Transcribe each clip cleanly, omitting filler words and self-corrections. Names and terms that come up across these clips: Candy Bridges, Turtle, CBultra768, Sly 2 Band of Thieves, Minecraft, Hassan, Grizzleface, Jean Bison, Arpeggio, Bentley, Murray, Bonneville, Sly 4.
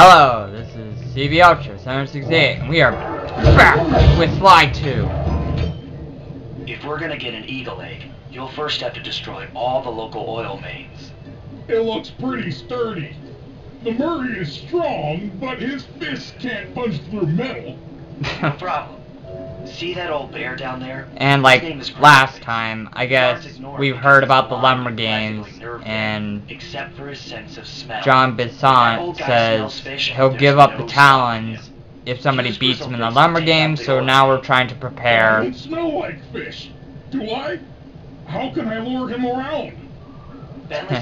Hello, this is CBultra768, and we are back with Sly 2. If we're gonna get an eagle egg, you'll first have to destroy all the local oil mains. It looks pretty sturdy. The Murray is strong, but his fists can't punch through metal. No problem. See that old bear down there? And like last time, I guess we've heard about the Lemurgains, and except for his sense of smell, Jean Bison says he'll give up the talons if somebody beats him in the Lemurgains. So now we're trying to prepare. I don't smell like fish, do I? How can I lure him around?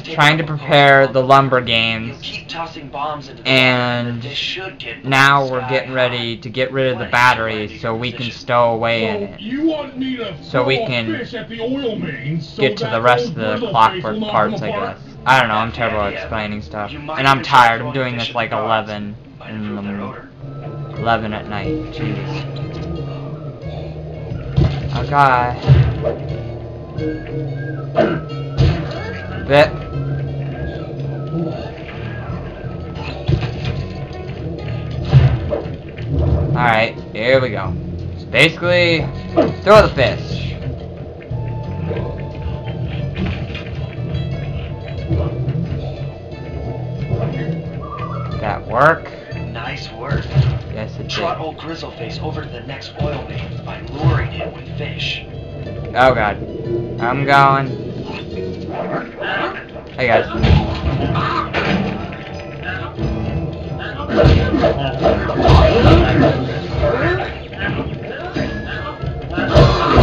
Trying to prepare the Lemurgains, and now we're getting ready to get rid of the batteries so we can stow away in it, so we can get to the rest of the clockwork parts, I guess. I don't know, I'm terrible at explaining stuff, and I'm tired. I'm doing this like 11 at night, jeez. Okay. Bit. Alright, here we go. Just basically, throw the fish. Did that work? Nice work. Yes, it did. Trot old Grizzleface over to the next oil main by luring him with fish. Oh god. I'm going. Hey guys.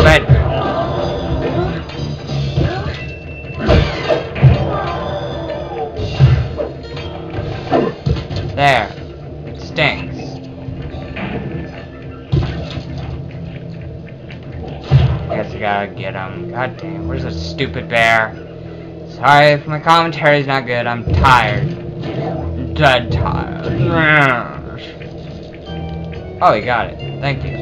Bed. There. It stinks. I guess I gotta get him. God damn, where's that stupid bear? Sorry if my commentary's not good, I'm tired. I'm dead tired. Oh, he got it. Thank you.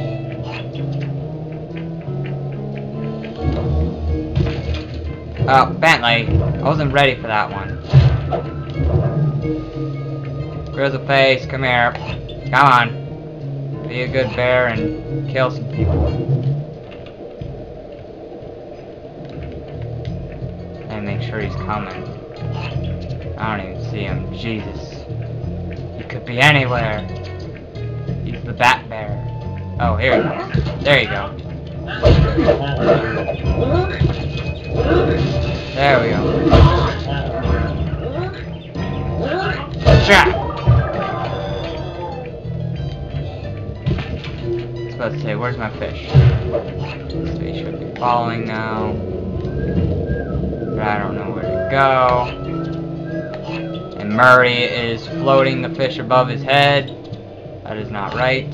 Oh, Bentley. I wasn't ready for that one. Grizzleface, come here. Come on. Be a good bear and kill some people. Make sure he's coming. I don't even see him. Jesus. He could be anywhere. He's the Bat Bear. Oh, here he goes. There you go. There we go. Jack! I was about to say, where's my fish? So he should be following now. I don't know where to go. And Murray is floating the fish above his head. That is not right.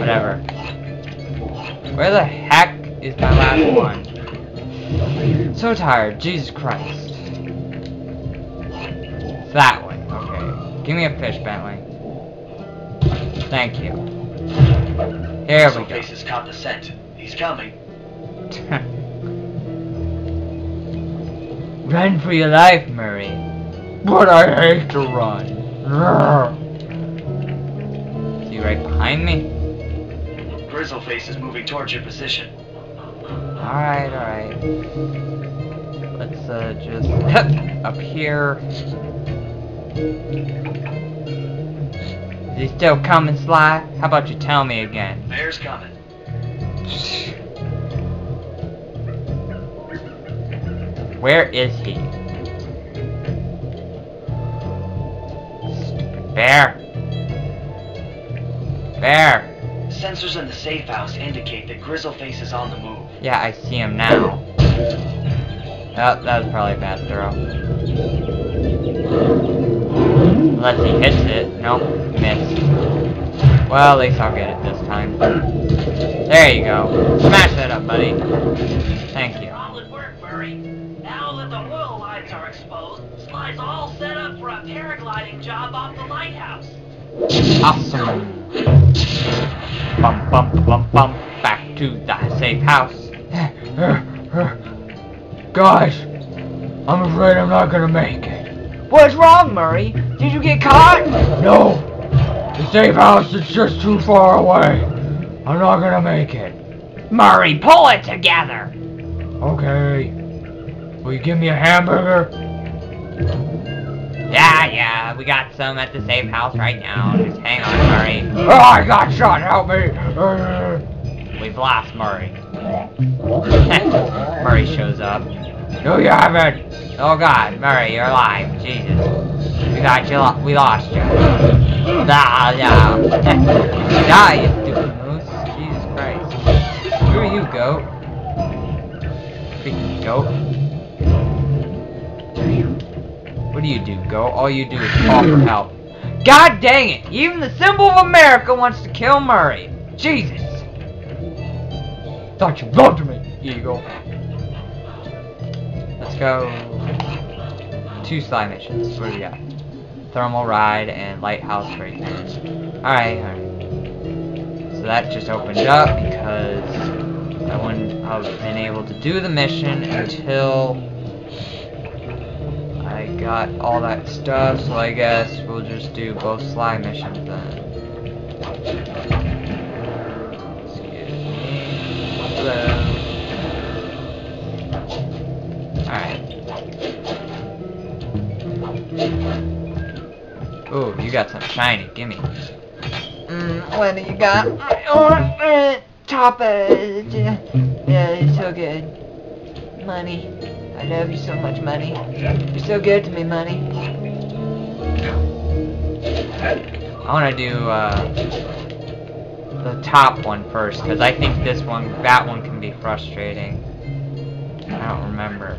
Whatever. Where the heck is my last one? So tired. Jesus Christ. It's that way. Okay. Give me a fish, Bentley. Thank you. Here we go. Face has caught the scent. He's coming. Run for your life, Murray. But I hate to run. Is he right behind me? Grizzleface is moving towards your position. Alright, alright. Let's just up here. Is he still coming, Sly? How about you tell me again? Bear's coming. Where is he? Stupid bear. Bear. Sensors in the safe house indicate that Grizzleface is on the move. Yeah, I see him now. Oh, that was probably a bad throw. Unless he hits it. Nope, missed. Well, at least I'll get it this time. There you go. Smash that up, buddy. Thank you. Are exposed. Sly's all set up for a paragliding job off the lighthouse. Awesome. Bump, bump, bump, bump. Back to the safe house. Guys, I'm afraid I'm not gonna make it. What's wrong, Murray? Did you get caught? No. The safe house is just too far away. I'm not gonna make it. Murray, pull it together. Okay. Will you give me a hamburger? Yeah, we got some at the safe house right now. Just hang on, Murray. Oh, I got shot, help me! We've lost Murray. Murray shows up. No, you haven't! Oh god, Murray, you're alive. Jesus. We lost you. Die, you stupid moose. Jesus Christ. Who are you, goat? Freaking goat. What do you do, goat? All you do is call for help. God dang it! Even the symbol of America wants to kill Murray. Jesus! Thought you loved me, eagle. Let's go. 2 Sly missions. What do we got? Thermal ride and lighthouse raid. Alright. So that just opened up because I wouldn't have been able to do the mission until I got all that stuff, so I guess we'll just do both Sly missions then. Excuse me. Hello. Alright. Ooh, you got something shiny. Gimme. What do you got? Top it. Yeah, it's so good. Money. I love you so much, money. You're so good to me, money. I want to do the top one first, because I think that one can be frustrating. I don't remember.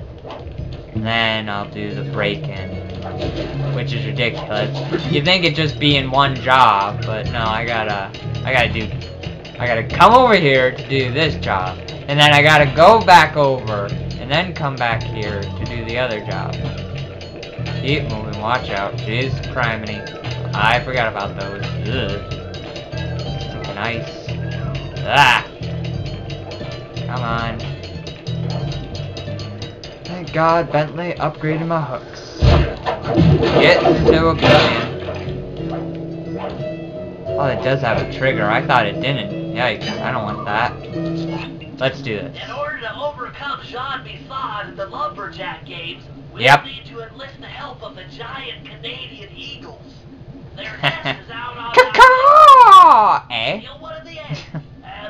And then I'll do the break-in, which is ridiculous. You'd think it'd just be in one job, but no, I gotta come over here to do this job, and then I gotta go back over. And then come back here to do the other job. Keep moving, watch out. Jeez, criminy. I forgot about those. Ugh. Nice. Ah! Come on. Thank God Bentley upgraded my hooks. Get into a billion. Oh, it does have a trigger. I thought it didn't. Yikes, I don't want that. Let's do this. To overcome Jean Bison in the Lumberjack games, we need to enlist the help of the giant Canadian eagles. Their nest is out on the egg. Steal one of the eggs, and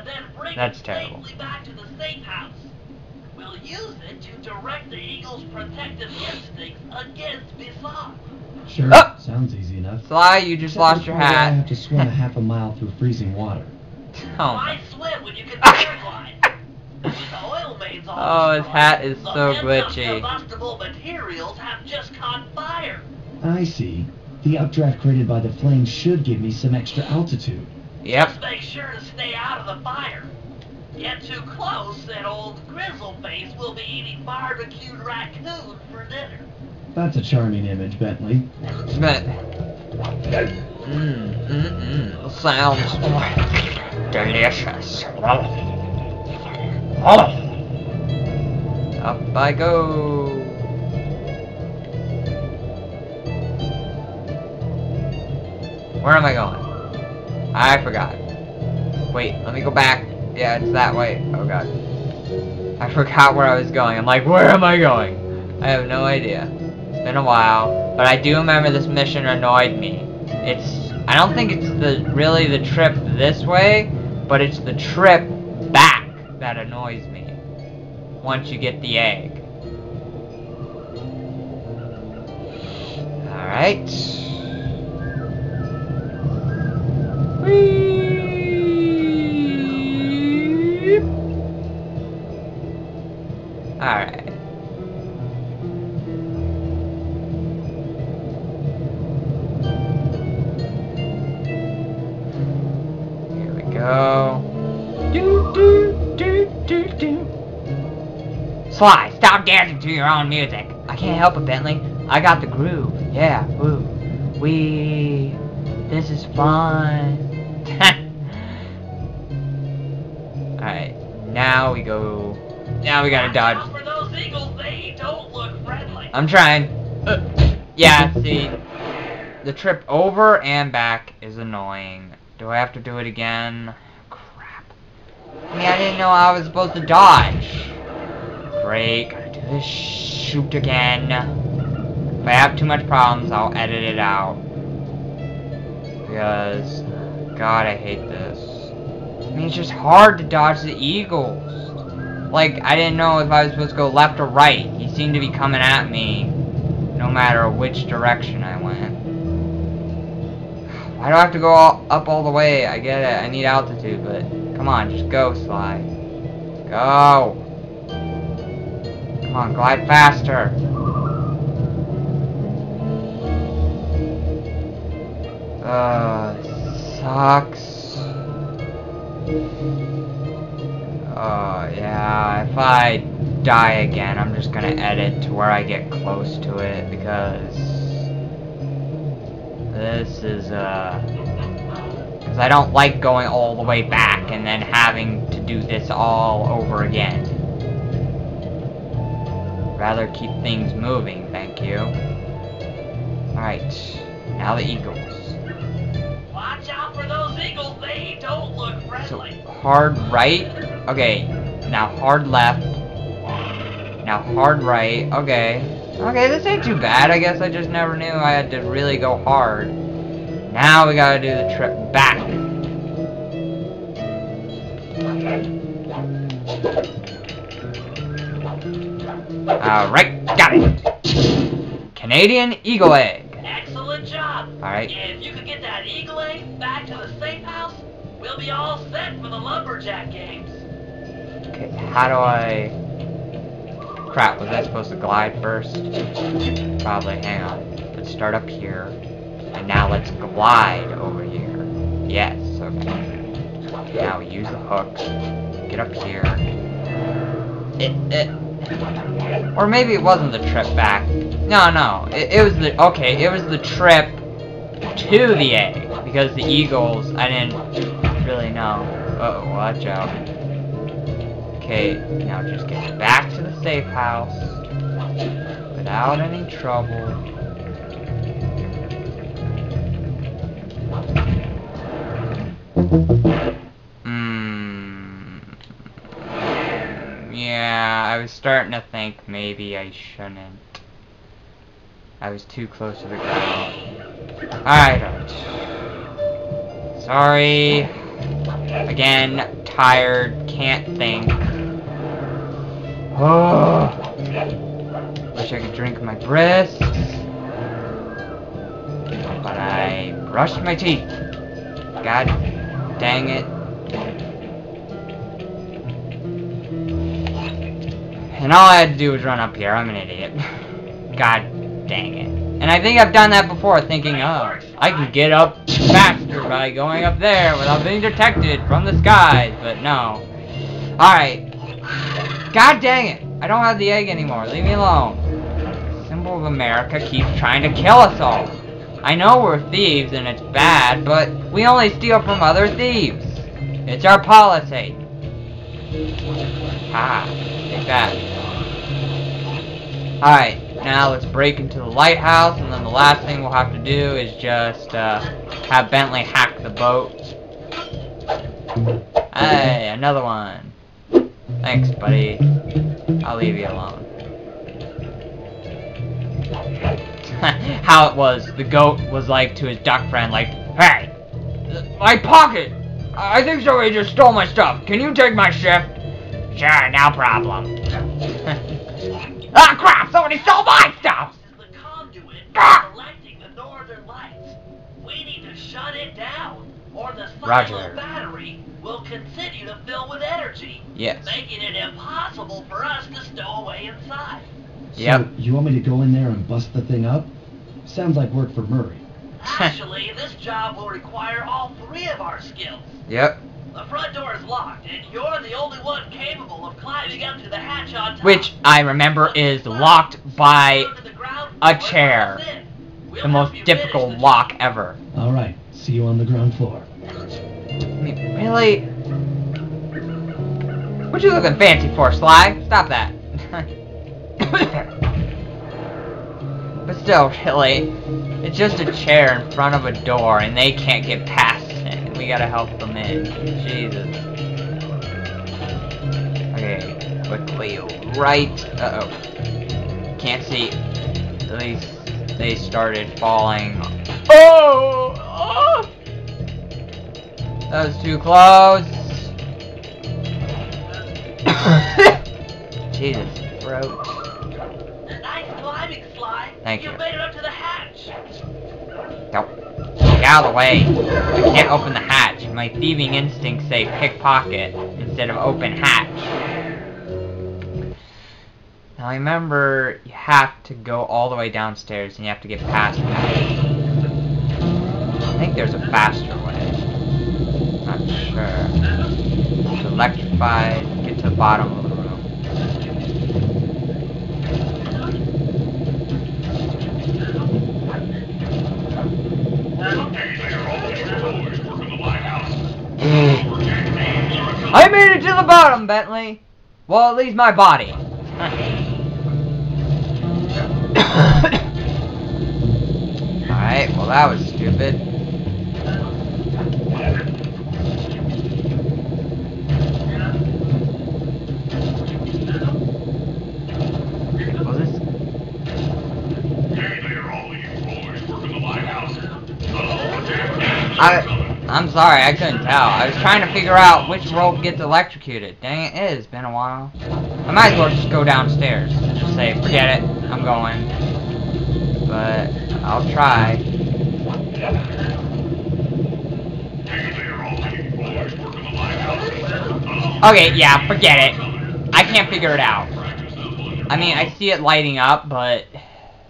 then bring it safely back to the safe house. We'll use it to direct the eagles' protective instincts against Bison. Sure, sounds easy enough. Sly, you just lost your hat. I have to swim a half a mile through freezing water. Oh. Why swim when you can paraglide? Oh, his hat is so glitchy. Combustible materials have just caught fire. I see. The updraft created by the flames should give me some extra altitude. Yep. Just make sure to stay out of the fire. Get too close, and old Grizzleface will be eating barbecued raccoon for dinner. That's a charming image, Bentley. Sounds delicious. Up I go. Where am I going? I forgot. Wait, let me go back. Yeah, it's that way. Oh god. I forgot where I was going. I'm like, where am I going? I have no idea. It's been a while. But I do remember this mission annoyed me. I don't think it's really the trip this way, but it's the trip back that annoys me. Once you get the egg. Alright. Whee! Alright. Here we go. Do do do do do. Sly, stop dancing to your own music. I can't help it, Bentley. I got the groove. Yeah, woo. Wee. This is fun. Alright, now we go. Now we gotta dodge. For those eagles, they don't look friendly. I'm trying. Yeah, see, the trip over and back is annoying. Do I have to do it again? Crap. I mean, I didn't know I was supposed to dodge. Break. Gotta do this shoot again. If I have too much problems, I'll edit it out. Because, God, I hate this. I mean, it's just hard to dodge the eagles. Like, I didn't know if I was supposed to go left or right. He seemed to be coming at me, no matter which direction I went. Why do I have to go up all the way? I get it. I need altitude, but come on, just go, Sly. Go. Come on, glide faster. Sucks. Yeah, if I die again, I'm just gonna edit to where I get close to it, because this is, because I don't like going all the way back and then having to do this all over again. Rather keep things moving, thank you. Alright, now the eagles. Watch out for those eagles, they don't look friendly. So, hard right? Okay, now hard left, now hard right, okay. Okay, this ain't too bad, I guess I just never knew I had to really go hard. Now we gotta do the trip back. Alright, got it! Canadian Eagle Egg! Excellent job! Alright. If you could get that Eagle Egg back to the safe house, we'll be all set for the Lumberjack Games. Okay, how do I... Crap, was I supposed to glide first? Probably, hang on. Let's start up here. And now let's glide over here. Yes, okay. Now use the hooks. Get up here. Or maybe it wasn't the trip back. No, no. It was the... Okay, it was the trip to the egg. Because the eagles, I didn't really know. Uh-oh, watch out. Okay, now just get back to the safe house without any trouble. Yeah, I was starting to think maybe I shouldn't. I was too close to the ground. Alright. Sorry. Again, tired, can't think. Oh, wish I could drink my breasts, but I brushed my teeth. God dang it. And all I had to do was run up here. I'm an idiot. God dang it. And I think I've done that before, thinking, oh, I can get up faster by going up there without being detected from the skies, but no. Alright. God dang it! I don't have the egg anymore. Leave me alone. Symbol of America keeps trying to kill us all. I know we're thieves and it's bad, but we only steal from other thieves. It's our policy. Ah, take that. Alright, now let's break into the lighthouse, and then the last thing we'll have to do is just have Bentley hack the boat. Hey, another one. Thanks, buddy. I'll leave you alone. How it was, the goat was like to his duck friend, like, hey! My pocket! I think somebody just stole my stuff. Can you take my shift? Sure, no problem. Ah, crap! Somebody stole my stuff! This is the conduit for collecting the northern lights. We need to shut it down, or the final battery will continue to fill with energy. Yes. Making it impossible for us to stow away inside. Yep. So, you want me to go in there and bust the thing up? Sounds like work for Murray. Actually, this job will require all three of our skills. Yep. The front door is locked, and you're the only one capable of climbing up to the hatch on top. Which, I remember, is locked by a chair. The most difficult lock ever. Alright, see you on the ground floor. I mean, really? What you looking fancy for, Sly? Stop that. But still, really, it's just a chair in front of a door, and they can't get past it. We gotta help them in. Jesus. Okay, quickly, right. Uh-oh. Can't see. At least they started falling. Oh! Oh! That was too close. Jesus, throat. Nice climbing, Sly. Thank you. You made it up to the hatch. Nope. Get out of the way. I can't open the hatch. My thieving instincts say pickpocket instead of open hatch. Now remember, you have to go all the way downstairs and you have to get past that. I think there's a faster way. Not sure. It's electrified. Get to the bottom of the room. I made it to the bottom, Bentley! Well, at least my body. Alright, well that was stupid. I'm sorry, I couldn't tell. I was trying to figure out which rope gets electrocuted. Dang it, it's been a while. I might as well just go downstairs. Just say, forget it, I'm going. But, I'll try. Okay, yeah, forget it. I can't figure it out. I mean, I see it lighting up, but...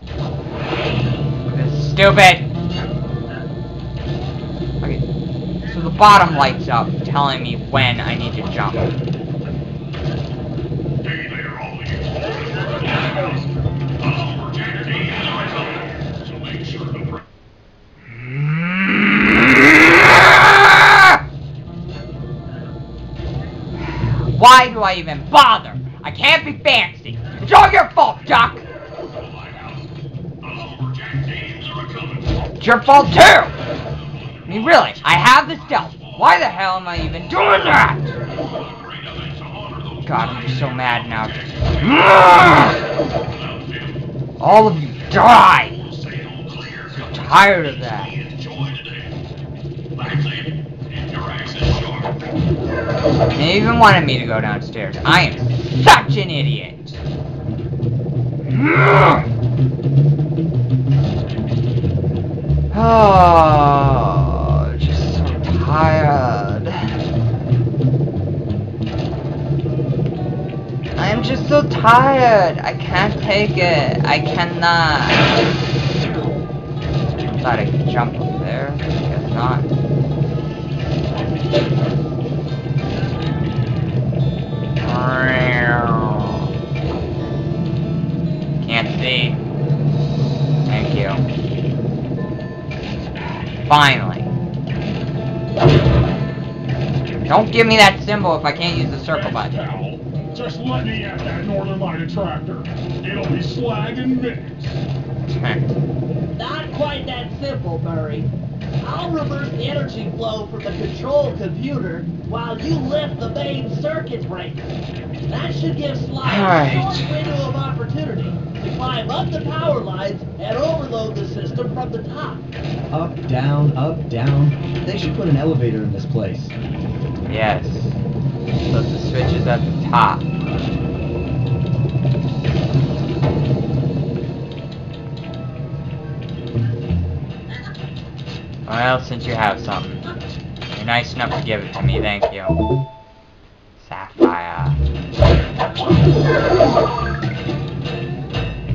it's stupid! So the bottom lights up, telling me when I need to jump. Why do I even bother? I can't be fancy. It's all your fault, Doc. It's your fault too. I mean, really, I have the stealth. Why the hell am I even doing that? God, I'm just so mad now. All of you die! I'm so tired of that. They even wanted me to go downstairs. I am such an idiot! Oh... tired. I'm just so tired. I can't take it. I cannot. Thought I could jump up there. Guess not. Can't see. Thank you. Finally. Don't give me that symbol if I can't use the circle button. Towel. Just let me at that northern light attractor. It'll be slag in minutes. Not quite that simple, Murray. I'll reverse the energy flow from the control computer while you lift the main circuit breaker. That should give Sly a short window of opportunity to climb up the power lines and overload the system from the top. Up, down, up, down. They should put an elevator in this place. Yes. So the switch is at the top. Well, since you have something. You're nice enough to give it to me, thank you. Sapphire.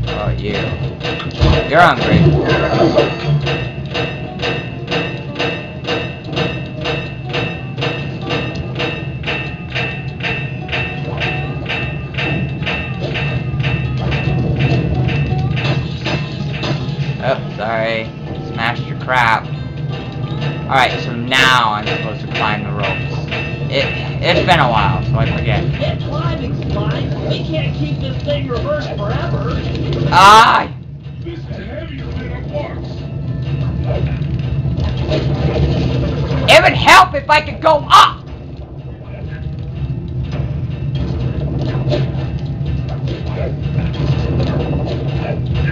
Oh, you. You're hungry. Crap. Alright, so now I'm supposed to climb the ropes. It's been a while, so I forget. It's climbing, Sly. We can't keep this thing reversed forever. Ah! It would help if I could go up!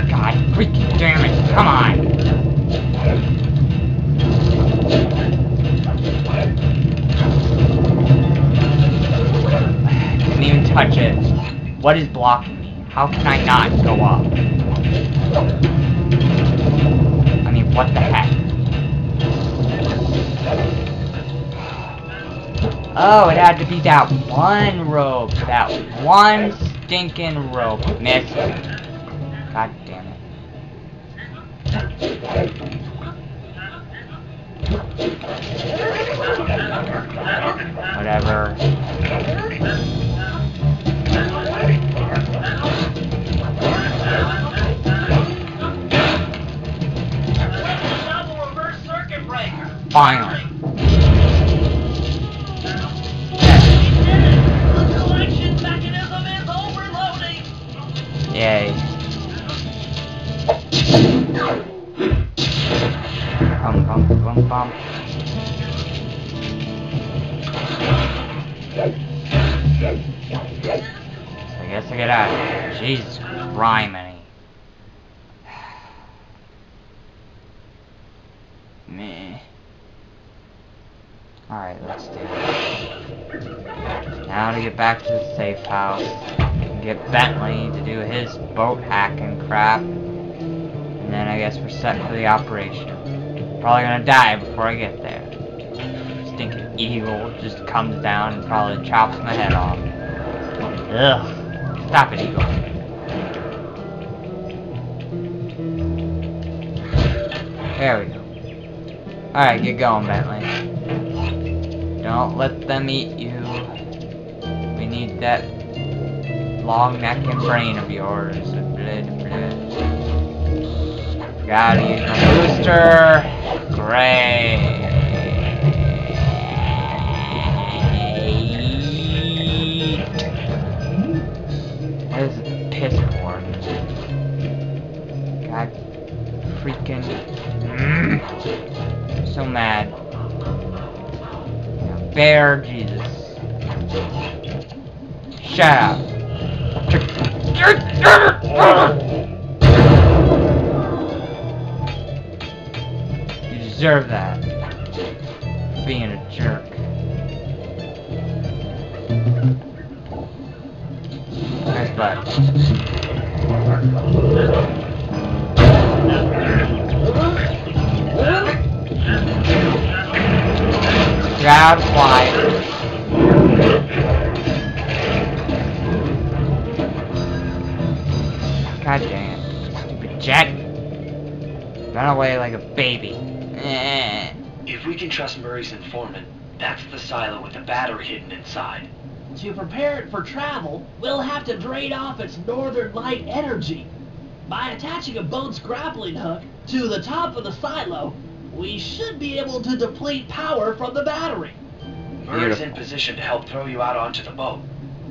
God freaking damn it, come on! I can't even touch it. What is blocking me? How can I not go up? I mean, what the heck? Oh, it had to be that one rope. That one stinking rope. Missed. God damn it. Whatever. Double reverse circuit breaker. Finally. Yay. Bum, bum, bum, bum. I guess I get out of here. Jesus criminy. Meh. Alright, let's do it. Now to get back to the safe house. Get Bentley to do his boat hacking crap, and then I guess we're set for the operation. Probably gonna die before I get there. Stinking eagle just comes down and probably chops my head off. Ugh. Stop it, eagle. There we go. Alright, get going, Bentley. Don't let them eat you. We need that long neck and brain of yours. Blah, blah. Gotta use my booster. Great. What is a piss for? God freaking. I'm so mad. Bear Jesus. Shut up. You deserve that. For being a jerk. Nice butt. Grab fly. God damn it. Stupid jet. Run away like a baby. If we can trust Murray's informant, that's the silo with the battery hidden inside. To prepare it for travel, we'll have to drain off its northern light energy. By attaching a boat's grappling hook to the top of the silo, we should be able to deplete power from the battery. Murray's in position to help throw you out onto the boat.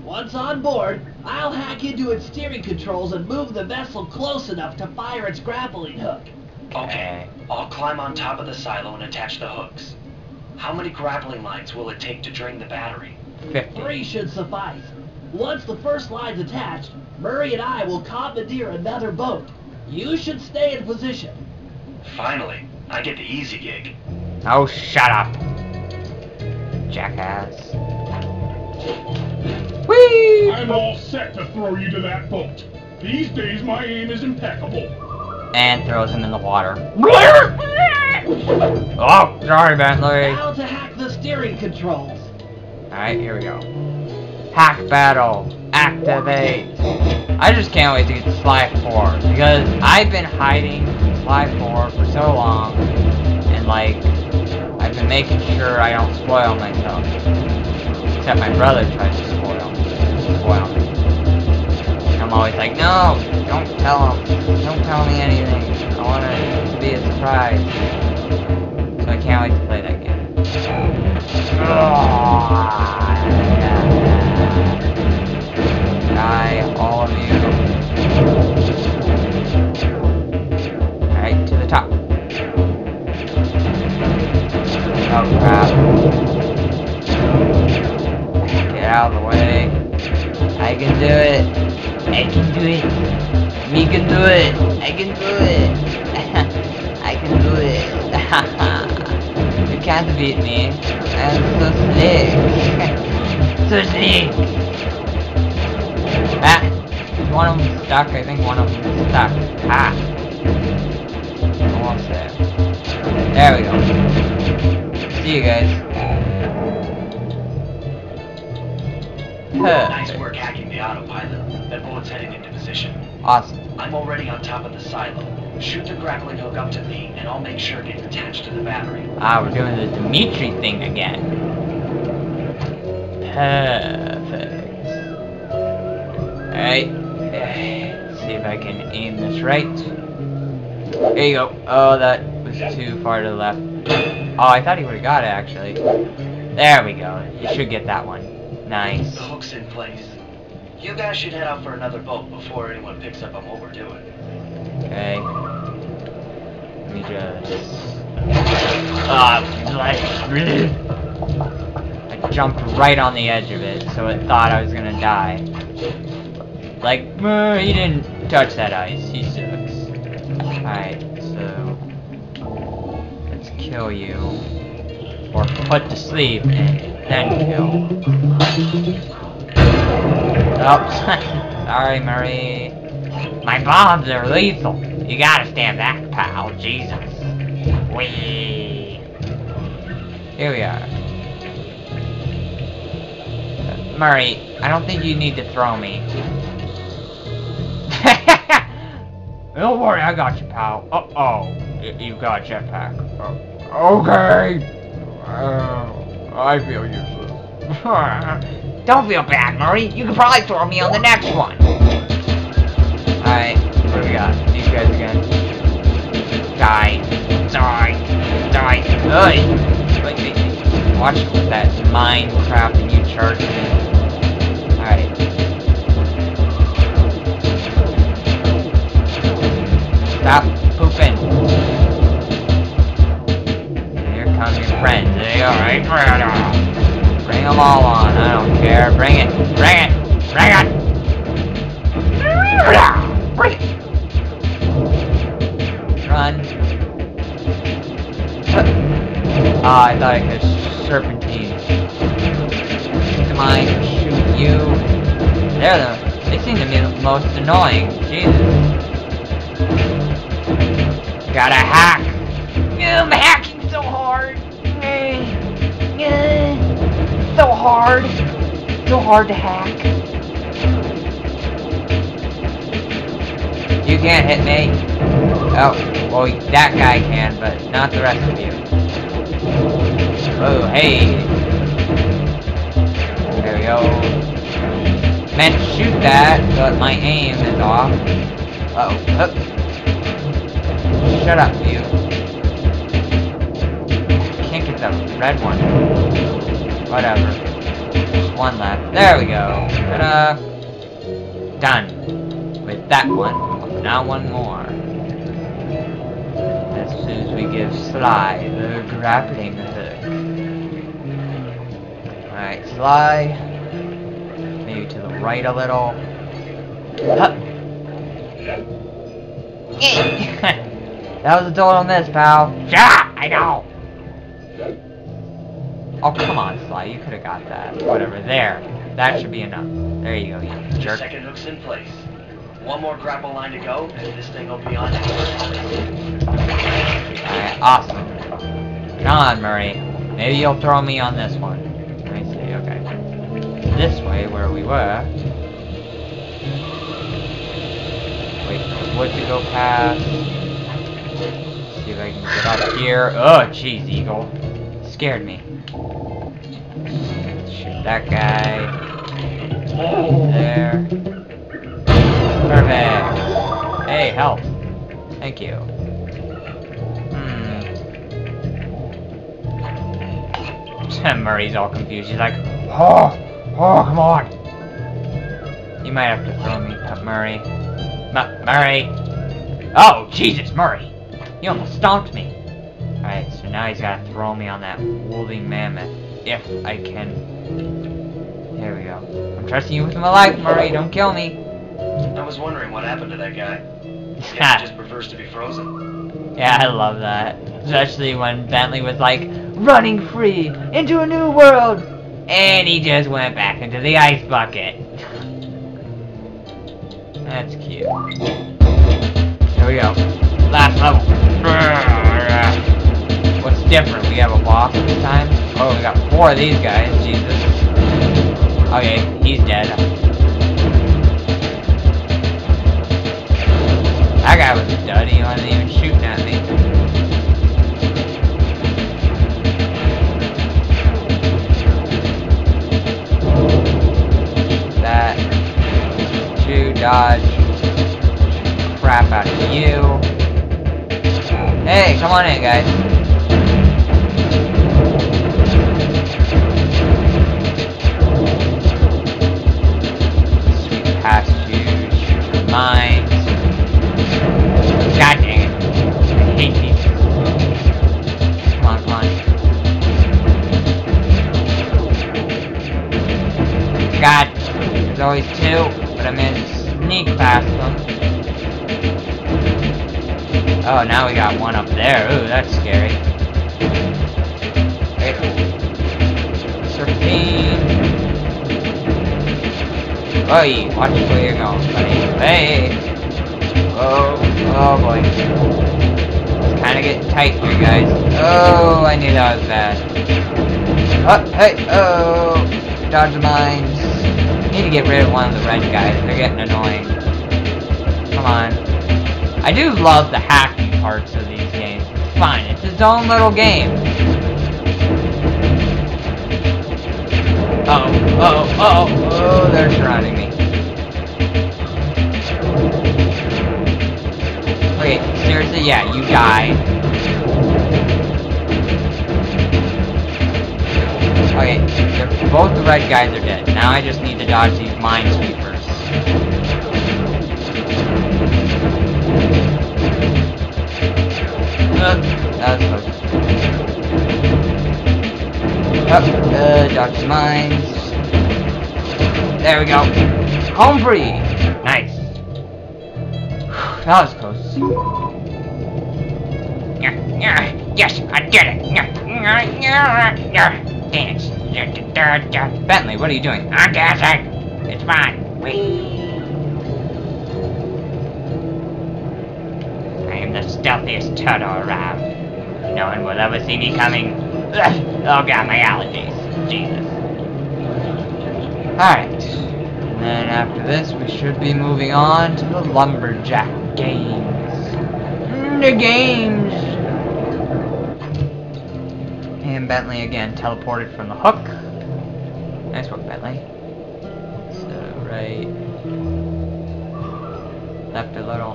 Once on board, I'll hack into its steering controls and move the vessel close enough to fire its grappling hook. Okay, I'll climb on top of the silo and attach the hooks. How many grappling lines will it take to drain the battery? 50. 3 should suffice. Once the first line's attached, Murray and I will commandeer another boat. You should stay in position. Finally, I get the easy gig. Oh, shut up. Jackass. Whee! I'm all set to throw you to that boat. These days, my aim is impeccable. And throws him in the water. Oh, sorry, Bentley. How to hack the steering controls. Alright, here we go. Hack battle. Activate. I just can't wait to get to Sly 4. Because I've been hiding Sly 4 for so long. And, like, I've been making sure I don't spoil myself. Except my brother tries to spoil me. And I'm always like, no, don't tell him. Don't tell me anything. I want it to be a surprise. So I can't wait to play that game. Oh, die, all of you. Alright, to the top. Oh crap. Get out of the way. I can do it. I can do it. We can do it. I can do it. I can do it. You can't beat me. I'm so slick. So slick. Ah. One of them stuck. I think one of them is stuck. Ah. Almost there. There we go. See you guys. Nice work hacking the autopilot. That bullet's heading into position. Awesome. I'm already on top of the silo. Shoot the grappling hook up to me, and I'll make sure it gets attached to the battery. Ah, we're doing the Dimitri thing again. Perfect. Alright. See if I can aim this right. There you go. Oh, that was too far to the left. Oh, I thought he would've got it, actually. There we go. You should get that one. Nice. The hook's in place. You guys should head out for another boat before anyone picks up on what we're doing. Okay. Let me just... I jumped right on the edge of it, so it thought I was gonna die. Like, he didn't touch that ice. He sucks. Alright, so... let's kill you. Or put to sleep, and then kill. Oops. Sorry, Murray. My bombs are lethal. You gotta stand back, pal. Jesus. Wee. Here we are. Murray, I don't think you need to throw me. Don't worry, I got you, pal. Uh-oh. You've got a jetpack. Oh. Okay. I feel useless. Don't feel bad, Murray. You can probably throw me on the next one. Alright, what do we got? These guys again. Die. Die. Die. Good. Like, they watch with that Minecraft and you charge me. Alright. Stop pooping. Here comes your friends. They are right around. Bring them all on, I don't care. Bring it, bring it, bring it! Bring it! Run. Ah, I thought I could serpentine. Come on, shoot you. They seem to be the most annoying. Jesus. Gotta hack! I'm hacking so hard! So hard to hack. You can't hit me. Oh, well, that guy can, but not the rest of you. Oh, hey. There we go. Meant to shoot that, but my aim is off. Uh-oh. Shut up, you. I can't get the red one. Whatever. One left. There we go. Ta-da! Done. With that one. Now one more. As soon as we give Sly the grappling hook. Alright, Sly. Maybe to the right a little. Hup! That was a total miss, pal. Yeah, I know! Oh, come on, Sly. You could have got that. Whatever. There. That should be enough. There you go, you jerk. Second hook's in place. One more grapple line to go, and this thing will be on. Alright, awesome. Come on, Murray. Maybe you'll throw me on this one. Let me see. Okay. This way, where we were. Wait for the wood to go past. Let's see if I can get up here. Oh, jeez, Eagle. Scared me. Shoot that guy. There. Perfect. Hey, help. Thank you. Murray's all confused. He's like, oh, come on. You might have to throw me up, Murray. Murray. Oh, Jesus, Murray. You almost stomped me. Alright, so Now he's gotta throw me on that woolly mammoth, if I can. There we go. I'm trusting you with my life, Murray, don't kill me. I was wondering what happened to that guy. Yeah, he just prefers to be frozen. Yeah, I love that. Especially when Bentley was like, running free, into a new world! And he just went back into the ice bucket. That's cute. Here we go. Last level. What's different? We have a boss this time? Oh, we got four of these guys. Jesus. Okay, he's dead. That guy was a dud. He wasn't even shooting at me. That. To dodge. Crap out of you. Hey, come on in, guys. Mines. God dang it. I hate these. Come on, come on. God, there's always two, but I managed to sneak past them. Oh, now we got one up there. Ooh, that's scary. Hey. Serpentine. Hey, watch where you're going, buddy. Hey! Oh, oh boy. It's kinda getting tight here, guys. Oh, I knew that was bad. Oh, hey, oh! Dodge the mines. Need to get rid of one of the red guys. They're getting annoying. Come on. I do love the hacky parts of these games. It's fun. It's its own little game. Uh oh, uh oh, uh oh, oh, they're surrounding me. Okay, seriously, yeah, you die. Okay, both the red guys are dead. Now I just need to dodge these minesweepers. That was close. Dodge mines. There we go. Home free! Nice. That was close. Yes, I did it. Dang it. Bentley, what are you doing? I'm dancing. It's fine. Whee. I am the stealthiest turtle around. No one will ever see me coming. Oh god, my allergies. Jesus. Alright. And then after this, we should be moving on to the Lumberjack Games. The games! And Bentley again teleported from the hook. Nice work, Bentley. So, right. Left a little.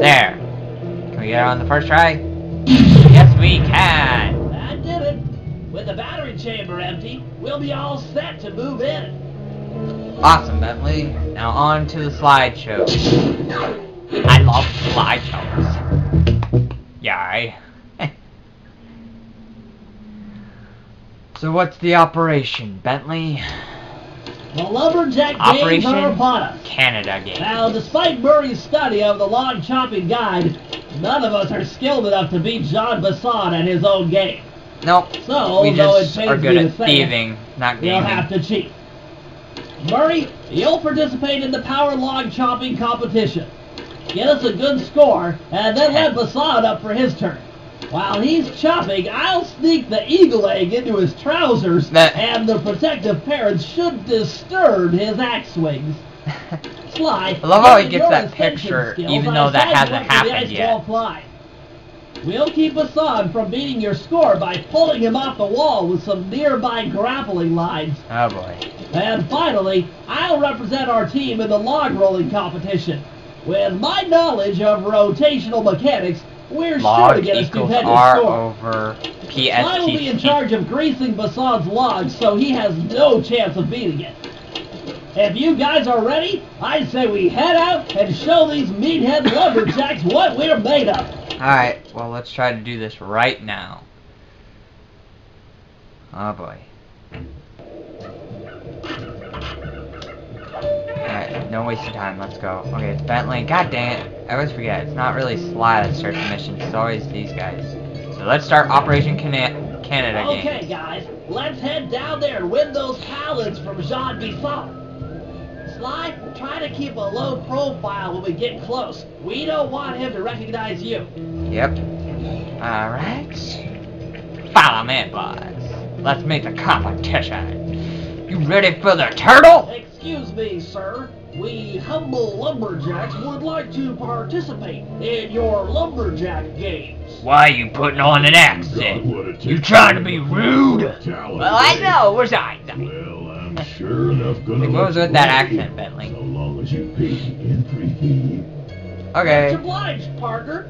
There! Can we get on the first try? Yes, we can! With the battery chamber empty, we'll be all set to move in. Awesome, Bentley. Now on to the slideshow. I love slideshows. Yay. So what's the operation, Bentley? The Lumberjack Games are upon us. Canada Games. Now, despite Murray's study of the log chopping guide, none of us are skilled enough to beat Jean Bison at his own game. Nope. So, we just are good at thieving, not gaming. You'll have to cheat. Murray, you'll participate in the power log chopping competition. Get us a good score, and then let Basad up for his turn. While he's chopping, I'll sneak the eagle egg into his trousers, and the protective parents should disturb his axe swings. Sly, I love how he gets that picture, even though that hasn't happened yet. We'll keep Hassan from beating your score by pulling him off the wall with some nearby grappling lines. Oh, boy. And finally, I'll represent our team in the log rolling competition. With my knowledge of rotational mechanics, we're sure to get a stupendous score. I will be in charge of greasing Hassan's log, so he has no chance of beating it. If you guys are ready, I say we head out and show these meathead lumberjacks what we're made of. Alright, well, let's try to do this right now. Oh boy. Alright, no wasting time, let's go. Okay, it's Bentley. God dang it. I always forget, it's not really Sly that starts the mission, it's always these guys. So let's start Operation Canada game. Okay, guys, let's head down there and win those pallets from Jean Bison. Sly, try to keep a low profile when we get close. We don't want him to recognize you. Yep. Alright. Follow me, boys. Let's make the competition. You ready for the turtle? Excuse me, sir. We humble lumberjacks would like to participate in your lumberjack games. Why are you putting on an accent? You trying to be rude? Well, I know. Where's I? Sure enough, good. Like, what was with that accent, Bentley? So long as you pay entry fee. Okay. Obliged, partner.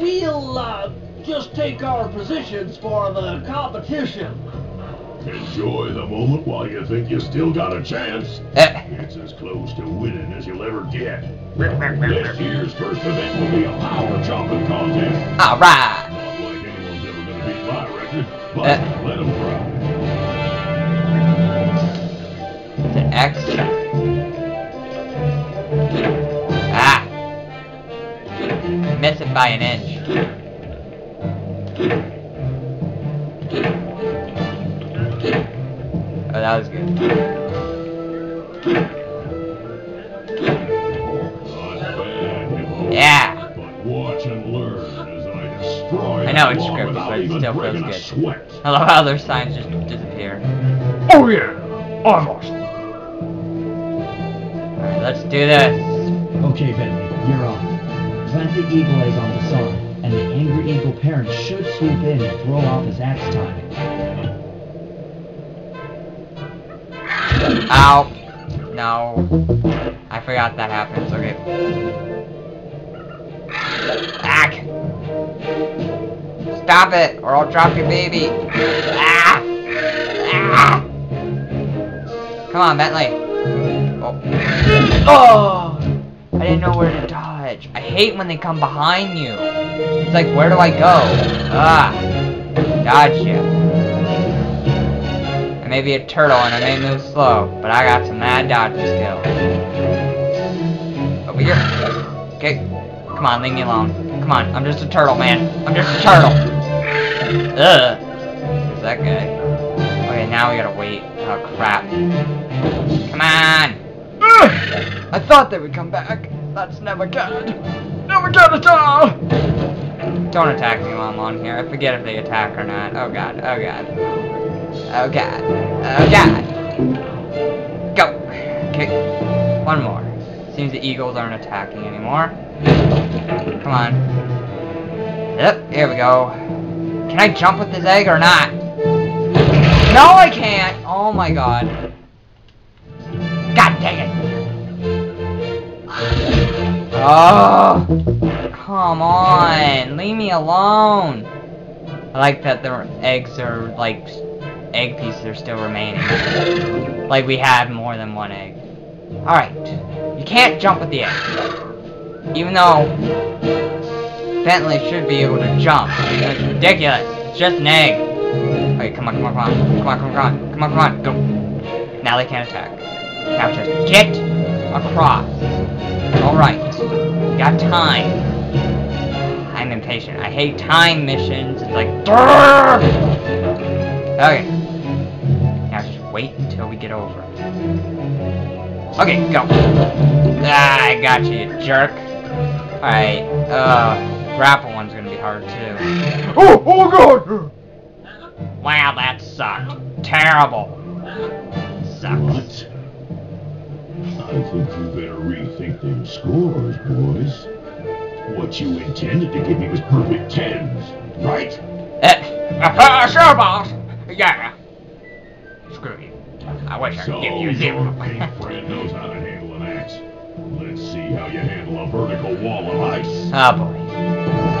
We'll just take our positions for the competition. Enjoy the moment while you think you still got a chance. It's as close to winning as you'll ever get. Next year's first event will be a power chopping contest. All right. Not like anyone's ever gonna beat my record, but let them try. Extra. Ah! Miss it by an inch. Oh, that was good. Yeah! But watch and learn as I destroy. I know it's scripted, but it still feels good. I love how their signs just disappear. Oh yeah! I'm awesome. Let's do this. Okay, Bentley, you're on. Plant the eagle egg on the sun, and the angry eagle parent should swoop in and throw off his axe timing. Ow. No. I forgot that happens. Okay. Back. Stop it, or I'll drop your baby. Ah. Ah. Come on, Bentley. Oh. Oh! I didn't know where to dodge. I hate when they come behind you. It's like, where do I go? Ah! Dodge you. I may be a turtle and I may move slow, but I got some mad dodging skills. Over here. Okay. Come on, leave me alone. Come on, I'm just a turtle, man. I'm just a turtle. Ugh. Is that good? Okay, now we gotta wait. Oh, crap. Come on! I thought they would come back. That's never good. Never good at all! Don't attack me while I'm on here. I forget if they attack or not. Oh god, oh god. Oh god. Oh god. Go! Okay. One more. Seems the eagles aren't attacking anymore. Come on. Yep, here we go. Can I jump with this egg or not? No, I can't! Oh my god. God dang it! Oh, come on, leave me alone. I like that the eggs are, like, egg pieces are still remaining. Like, we had more than one egg. Alright, you can't jump with the egg. Even though Bentley should be able to jump. That's ridiculous. It's just an egg. Alright, come on, come on, come on. Come on, come on, come on, come on, go. Now they can't attack. Now just get across. Alright, got time. I'm impatient. I hate time missions. It's like, durr! Okay. Now just wait until we get over. Okay, go. Ah, I got you, you jerk. Alright, grapple one's gonna be hard too. Oh, oh god! Wow, that sucked. Terrible. Sucks. I think you better rethink them scores, boys. What you intended to give me was perfect tens, right? Sure, boss. Yeah. Screw you. I wish I could give you a zero. So, your big friend knows how to handle an axe. Let's see how you handle a vertical wall of ice. Oh, boy.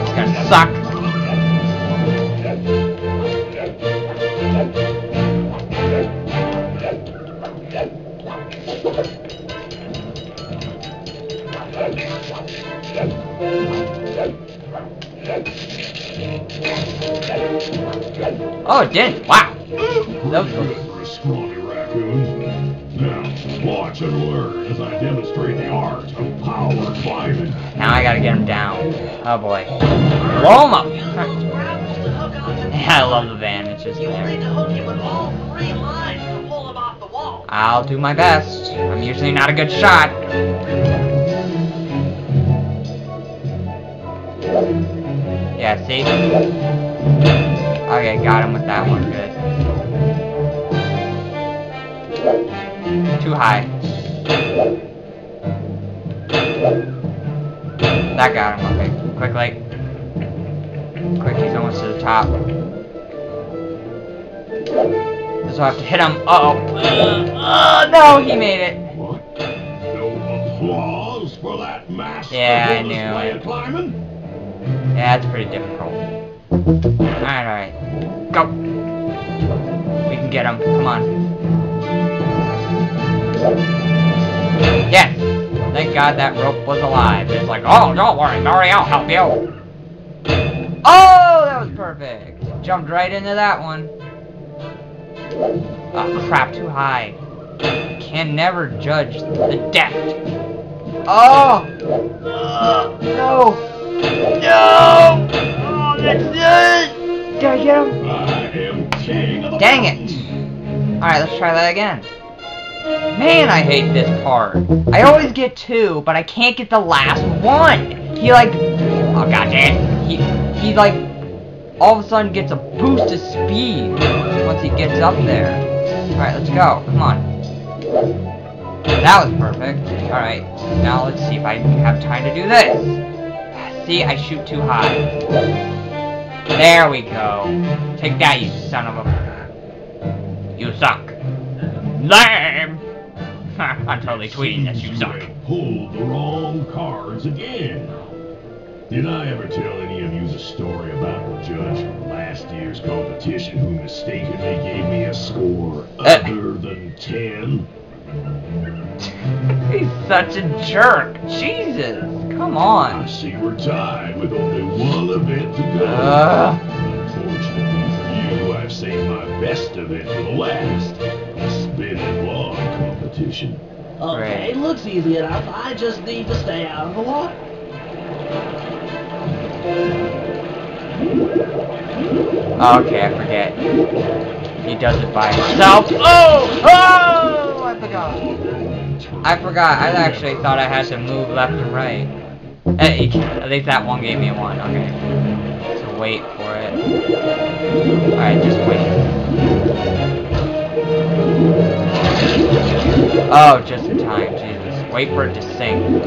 It's gonna suck. Oh, it did. Wow. That was cool. Now, watch and learn as I demonstrate the art of power climbing. Now I gotta get him down. Oh boy. Blow him up! Yeah, I love the van, it's just there. I'll do my best. I'm usually not a good shot. Yeah, see? Okay, got him with that one. Good. Too high. That got him. Okay. Quick, like. Quick, he's almost to the top. So I have to hit him. Uh oh. No, he made it. What? No applause for that master. Yeah, I knew it. Yeah, that's pretty difficult. Alright. Go. We can get him. Come on. Yes! Thank God that rope was alive. It's like, oh, don't worry, Murray, I'll help you. Oh, that was perfect. Jumped right into that one. Oh, crap, too high. Can never judge the depth. Oh! No! No! Oh, that's it! Did I get him? I am king of the Dang mountain. It! Alright, let's try that again. Man, I hate this part. I always get two, but I can't get the last one. He like, oh god damn, he like, all of a sudden gets a boost of speed once he gets up there. All right, let's go. Come on. That was perfect. All right, now let's see if I have time to do this. See, I shoot too high. There we go. Take that, you son of a. You suck. Lame! I'm totally tweeting that you suck. Pulled the wrong cards again. Did I ever tell any of you the story about the judge from last year's competition who mistakenly gave me a score other than 10? He's such a jerk. Jesus, come on. I see we're tied with only one event to go. Unfortunately for you, I've saved my best event for the last. Long competition. Okay, it looks easy enough. I just need to stay out of the water. Okay, I forget. He does it by himself. Oh! Oh! I forgot. I actually thought I had to move left and right. Hey, at least that one gave me one. Okay. So wait for it. Alright, just wait. Oh, just in time, Jesus. Wait for it to sink.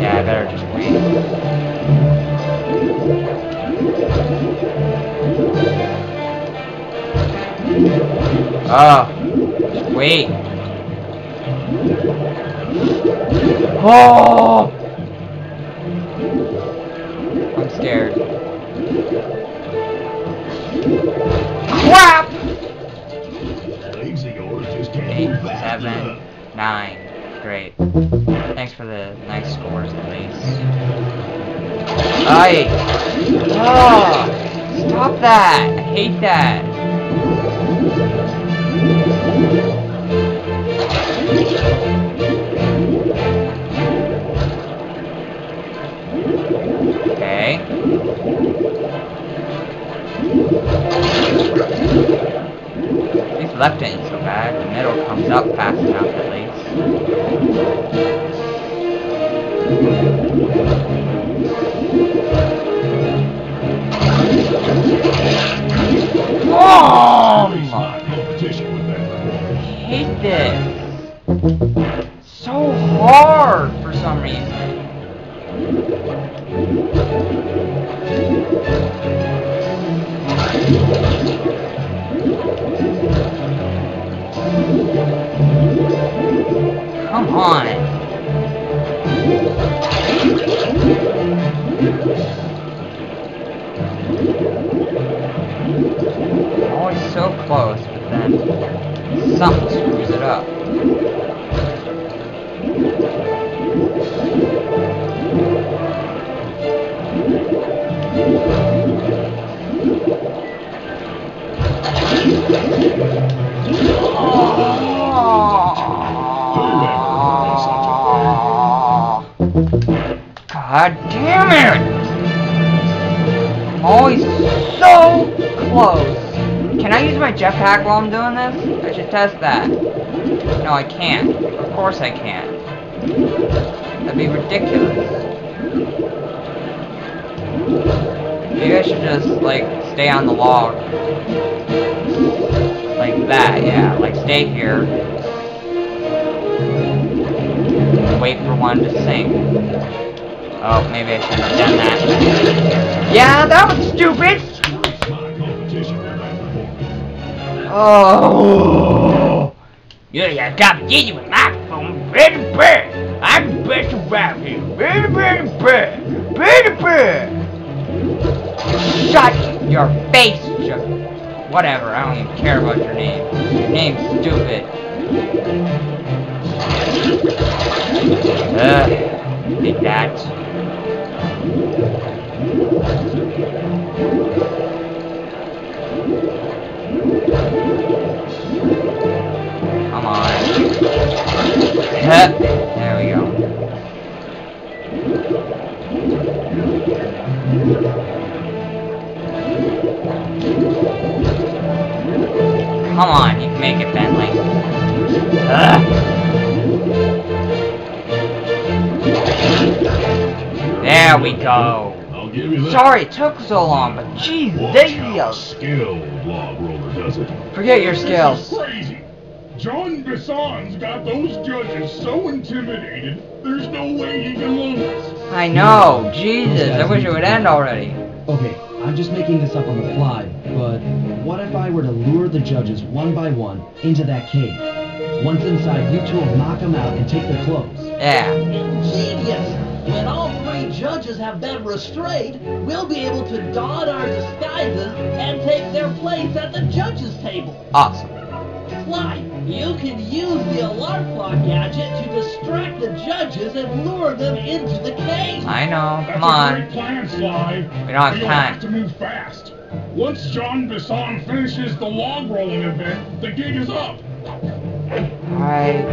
Yeah, I better just wait. Oh, just wait. Oh! I'm scared. Crap! 8, 7, 9. Great. Thanks for the nice scores, at least. Aye! Oh, stop that! I hate that! Okay. At least left ain't so bad. The middle comes up fast enough, at least. Oh! I hate this. So hard for some reason. Come on. Always so close, but then something screws it up. God damn it! Always so close. Can I use my jetpack while I'm doing this? I should test that. No, I can't. Of course I can't. That'd be ridiculous. Maybe I should just, like, stay on the log. Like that, yeah. Like, stay here. Wait for one to sink. Oh, maybe I shouldn't have done that. Yeah, that was stupid! Oh! Yeah, got me easy with my phone. Bird, bird! I'm the best around here. Bird, bird, bird! Bird, bird! Shut your face, Chuck. Whatever, I don't even care about your name. Your name's stupid. Did that. Come on. There we go. Come on, you can make it, Bentley. There we go. Sorry it took so long, but jeez, forget your skills. Jean Bison's got those judges so intimidated, there's no way he can lose. I know, Jesus, I wish it would end already. Okay, I'm just making this up on the fly, but what if I were to lure the judges one by one into that cave? Once inside, you two will knock them out and take their clothes. Yeah. Genius! When all three judges have been restrained, we'll be able to don our disguises and take their place at the judges' table. Awesome. Sly, you can use the alarm clock gadget to distract the judges and lure them into the cave. I know. Come on. That's a great plan, Sly. We don't have time. You'll have to move fast. Once Jean Bison finishes the log rolling event, the gig is up. Alright.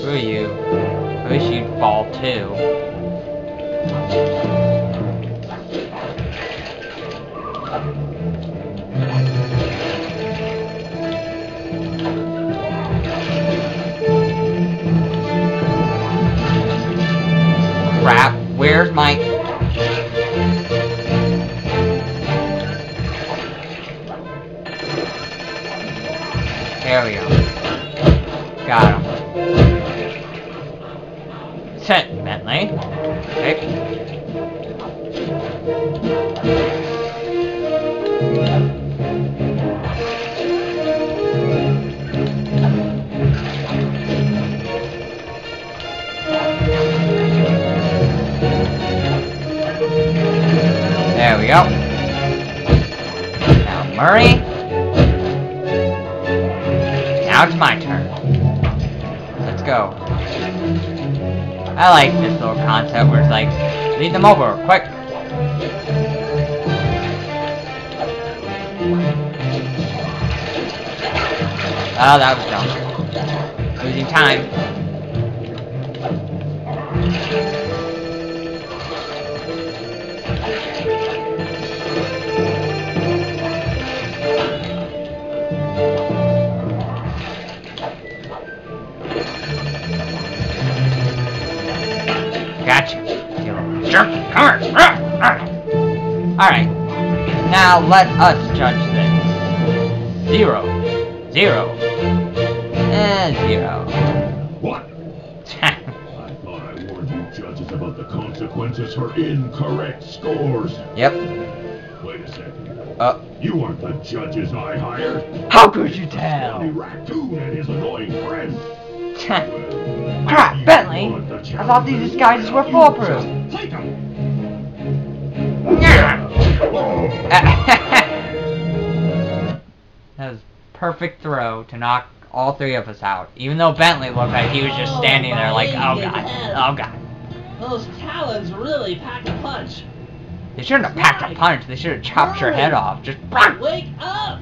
Screw you. Wish you'd fall too. Crap, where's Mike? There we go. Got him. Set, Bentley. Okay. There we go. Now Murray. Now it's my turn. Let's go. I like this little concept where it's like, lead them over, quick. Oh, that was dumb. Losing time. Alright, now let us judge this. 0, 0, and 0. What? I thought I warned you judges about the consequences for incorrect scores. Yep. Wait a second. You aren't the judges I hired. How could you tell? The raccoon and his annoying friend. Crap, Bentley. I thought these disguises were foolproof. Take them. That was a perfect throw to knock all three of us out. Even though Bentley looked like he was just standing there like, oh god, oh god. Those talons really packed a punch. They shouldn't have packed a punch, they should have chopped your head off. Just wake up!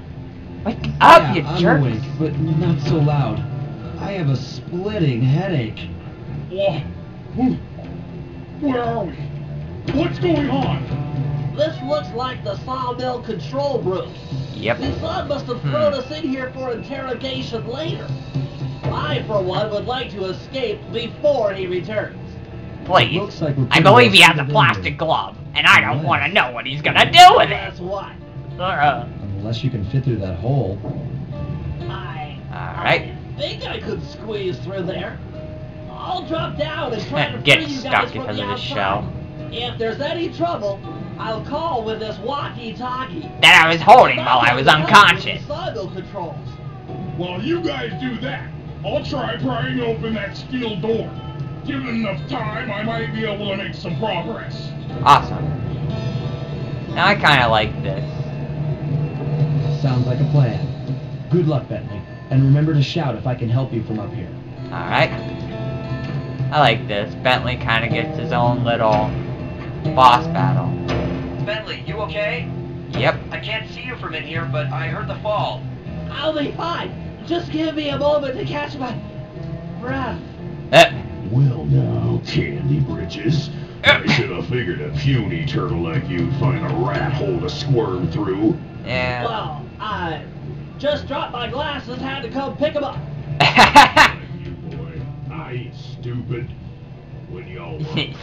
Wake up, you jerk! I'm awake, but not so loud. I have a splitting headache. What? Where are we? What's going on? This looks like the sawmill control room. Yep. Sly must have thrown us in here for interrogation later. I, for one, would like to escape before he returns. Please. Like I believe he has a plastic glove, and I don't want to know what he's going to do with it. That's why. Unless you can fit through that hole. Alright. I think I could squeeze through there. I'll drop down and try to get free stuck because of this shell. If there's any trouble, I'll call with this walkie-talkie that I was holding while I was unconscious. While you guys do that, I'll try prying open that steel door. Given enough time, I might be able to make some progress. Awesome. Now I kind of like this. Sounds like a plan. Good luck, Bentley. And remember to shout if I can help you from up here. Alright. I like this. Bentley kind of gets his own little boss battle. Bentley, you okay? Yep. I can't see you from in here, but I heard the fall. I'll be fine. Just give me a moment to catch my breath. Well now, Candy Bridges. I should have figured a puny turtle like you'd find a rat hole to squirm through. Yeah. Well, I just dropped my glasses, had to come pick them up. You boy, I ain't stupid. When y'all were stupid.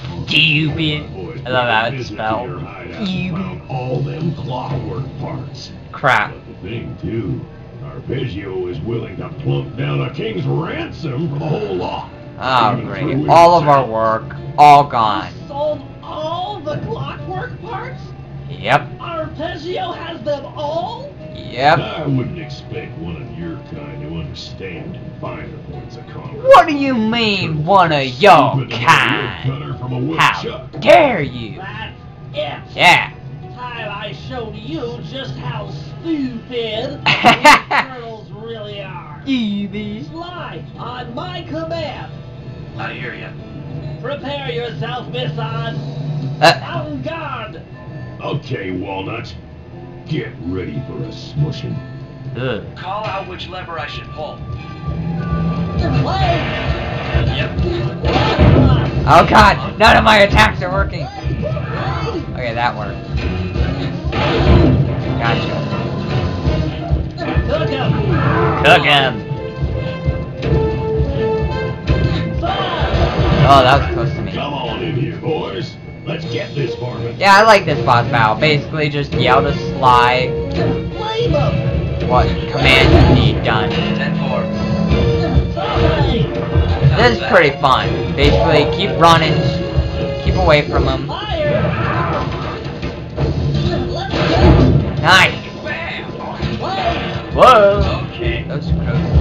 I love how it's spelled. Found all them clockwork parts. Crap. But the thing too, Arpeggio is willing to plunk down a king's ransom for the whole lot. Oh great! All of our work, all gone. You sold all the clockwork parts? Yep. Arpeggio has them all? Yep. I wouldn't expect one of your kind to understand finer points of commerce. What do you mean, one of your kind? How dare you? That's it. Yeah. Time I showed you just how stupid turtles really are. Eevee. Sly, on my command. I hear you. Prepare yourself, Bison. On guard. Okay, Walnut. Get ready for a smushing. Call out which lever I should pull. Oh god, none of my attacks are working. Okay, that worked. Gotcha. Cook him! Cook him! Oh, that was close to me. Come on in here, boys. Let's get this varmint. Yeah, I like this boss battle. Basically, just yell to Sly. What command you need done? 10-4. This is pretty fun. Basically, keep running, keep away from him. Nice. Whoa. Okay. That was close.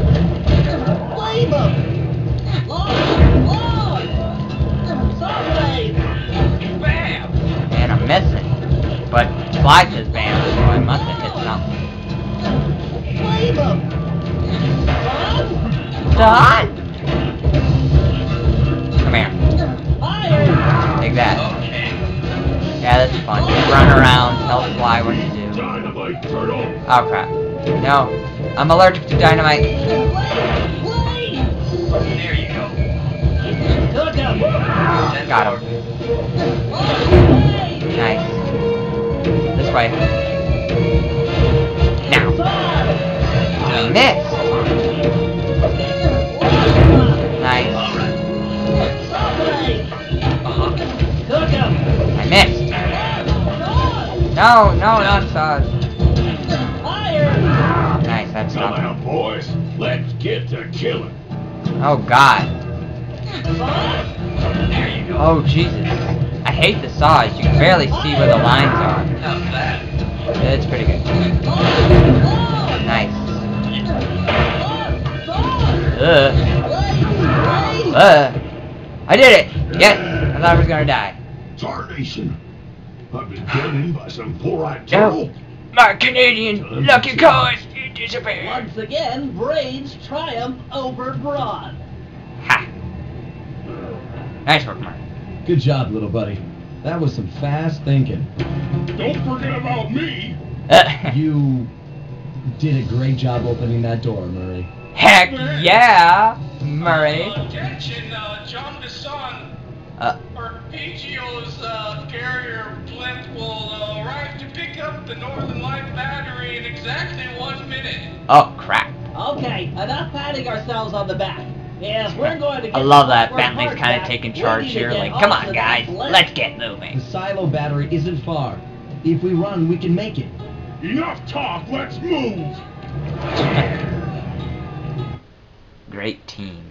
And I'm missing. But Sly says bam, so I must have hit something. Done! Come here. Take that. Yeah, that's fun. Just run around, tell Sly what to do. Oh crap. No. I'm allergic to dynamite. There you go. Got him. Nice. This way. Now. I missed. Nice. I missed. No, not Saz. Nice, that's not. Come on, boys. Let's get to killing. Oh, God. There you go. Oh, Jesus. I hate the saws. You can barely see where the lines are. That's pretty good. Nice. I did it! Yes! I thought I was gonna die. Tarnation! I've been done in by some poor eyed turtle. My Canadian lucky cause, you disappeared. Once again, brains triumph over brawn. Ha! Nice work, Murray. Good job, little buddy. That was some fast thinking. Don't forget about me! You did a great job opening that door, Murray. Heck yeah! Murray. Attention, Jean Bison. Arpeggio's carrier blimp will arrive to pick up the Northern Light battery in exactly 1 minute. Oh, crap. Okay, enough patting ourselves on the back. Yes, we're going to get I love that Bentley's kind of taking charge here. Like, come on, guys, let's get moving. The silo battery isn't far. If we run, we can make it. Enough talk, let's move! Great team.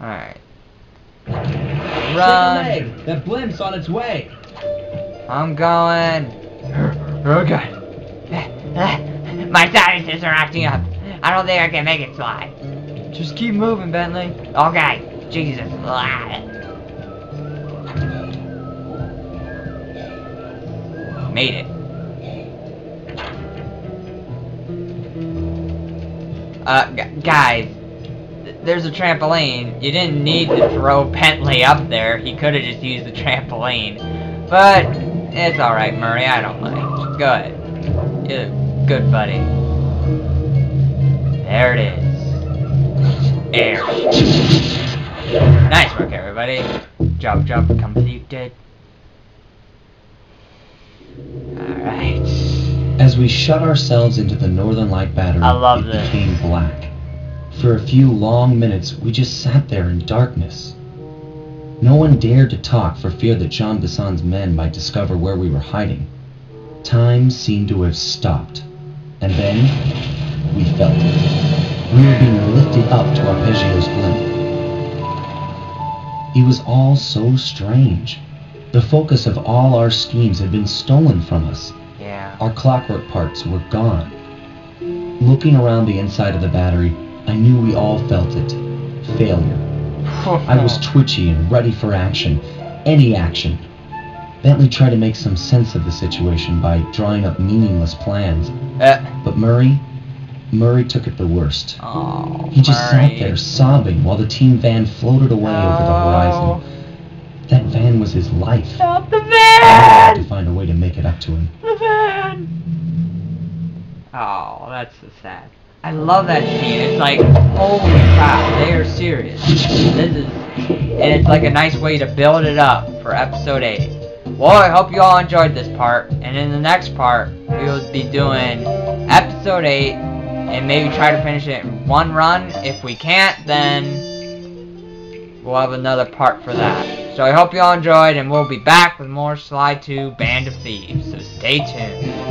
Alright. Run! That blimp's on its way! I'm going! Oh, God. My sinuses are acting up. I don't think I can make it, Sly. Just keep moving, Bentley. Okay. Jesus. Made it. Guys. There's a trampoline. You didn't need to throw Bentley up there. He could have just used the trampoline. But it's alright, Murray. I don't mind. Go ahead. Yeah. Good buddy. There it is. Air. Nice work, everybody. Job completed. Alright. As we shut ourselves into the Northern Light battery, I love this. It became black. For a few long minutes, we just sat there in darkness. No one dared to talk for fear that Jean Bison's men might discover where we were hiding. Time seemed to have stopped. And then, we felt it. We were being lifted up to Arpeggio's blimp. It was all so strange. The focus of all our schemes had been stolen from us. Yeah. Our clockwork parts were gone. Looking around the inside of the battery, I knew we all felt it. Failure. I was twitchy and ready for action. Any action. Bentley tried to make some sense of the situation by drawing up meaningless plans. But Murray took it the worst. Oh, he just sat there sobbing while the team van floated away over the horizon. That van was his life. Stop the van! I had to find a way to make it up to him. The van! Oh, that's so sad. I love that scene. It's like, holy crap, they are serious. And it's like a nice way to build it up for episode 8. Well, I hope you all enjoyed this part, and in the next part, we will be doing episode 8, and maybe try to finish it in one run. If we can't, then we'll have another part for that. So I hope you all enjoyed, and we'll be back with more Sly 2 Band of Thieves, so stay tuned.